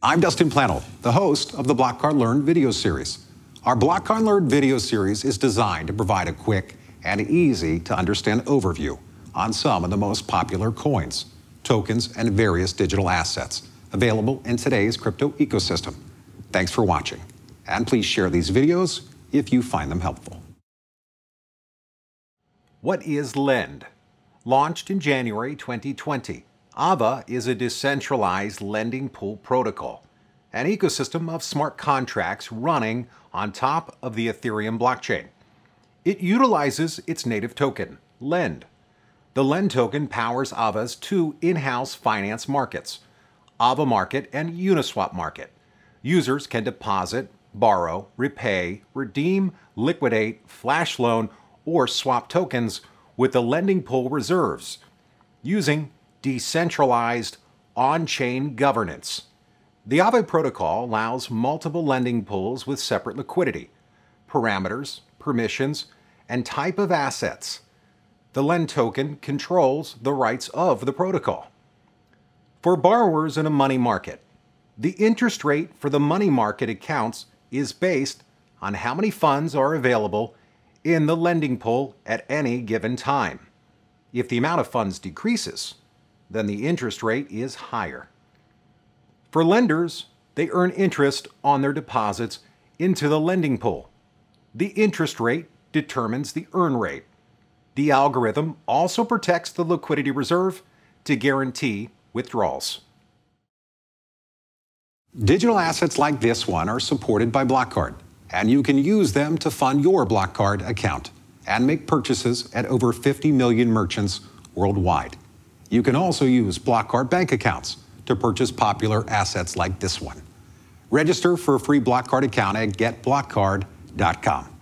I'm Dustin Plannell, the host of the BlockCard Learn video series. Our BlockCard Learn video series is designed to provide a quick and easy to understand overview on some of the most popular coins, tokens, and various digital assets available in today's crypto ecosystem. Thanks for watching, and please share these videos if you find them helpful. What is LEND? Launched in January 2020, Aave is a decentralized lending pool protocol, an ecosystem of smart contracts running on top of the Ethereum blockchain. It utilizes its native token, LEND. The LEND token powers Aave's two in-house finance markets, Aave Market and Uniswap Market. Users can deposit, borrow, repay, redeem, liquidate, flash loan, or swap tokens with the lending pool reserves using decentralized on-chain governance. The Aave protocol allows multiple lending pools with separate liquidity, parameters, permissions, and type of assets. The LEND token controls the rights of the protocol. For borrowers in a money market, the interest rate for the money market accounts is based on how many funds are available in the lending pool at any given time. If the amount of funds decreases, then the interest rate is higher. For lenders, they earn interest on their deposits into the lending pool. The interest rate determines the earn rate. The algorithm also protects the liquidity reserve to guarantee withdrawals. Digital assets like this one are supported by BlockCard, and you can use them to fund your BlockCard account and make purchases at over 50 million merchants worldwide. You can also use BlockCard bank accounts to purchase popular assets like this one. Register for a free BlockCard account at getblockcard.com.